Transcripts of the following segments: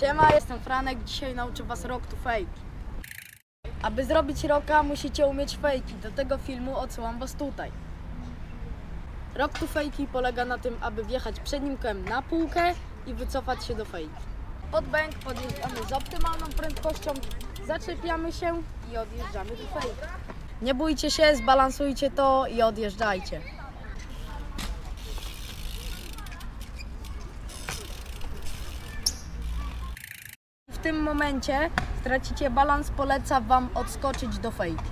Siema, jestem Franek, dzisiaj nauczę was rock to fake. Aby zrobić rocka, musicie umieć fejki. Do tego filmu odsyłam was tutaj. Rock to fakey polega na tym, aby wjechać przednim kołem na półkę i wycofać się do fejki. Pod bęk podjeżdżamy z optymalną prędkością, zaczepiamy się i odjeżdżamy do fejki. Nie bójcie się, zbalansujcie to i odjeżdżajcie. W tym momencie stracicie balans, polecam wam odskoczyć do fejki.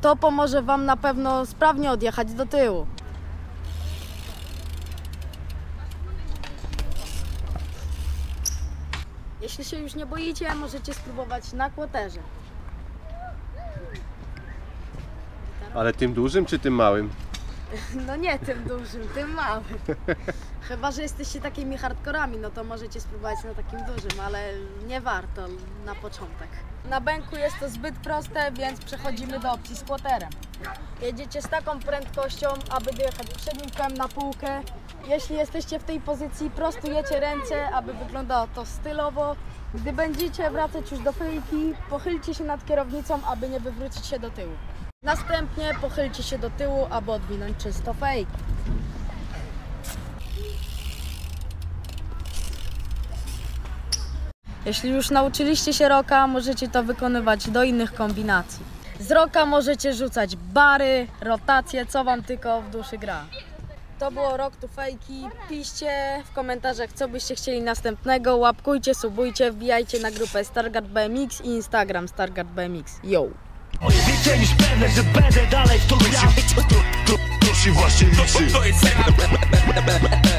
To pomoże wam na pewno sprawnie odjechać do tyłu. Jeśli się już nie boicie, możecie spróbować na kwaterze. Ale tym dużym czy tym małym? No nie tym dużym, tym małym. Chyba że jesteście takimi hardkorami, no to możecie spróbować na takim dużym, ale nie warto na początek. Na bęku jest to zbyt proste, więc przechodzimy do opcji z kwaterem. Jedziecie z taką prędkością, aby dojechać przednim kołem na półkę. Jeśli jesteście w tej pozycji, prostujecie ręce, aby wyglądało to stylowo. Gdy będziecie wracać już do fejki, pochylcie się nad kierownicą, aby nie wywrócić się do tyłu. Następnie pochylcie się do tyłu, aby odwinąć czysto fejki. Jeśli już nauczyliście się rocka, możecie to wykonywać do innych kombinacji. Z rocka możecie rzucać bary, rotacje, co wam tylko w duszy gra. To było Rock to Fakey. Piszcie w komentarzach, co byście chcieli następnego. Łapkujcie, subujcie, wbijajcie na grupę Stargard BMX i Instagram Stargard BMX. Yo! Wiecie niż pewne, że będę dalej w to ja. To się właśnie liczy.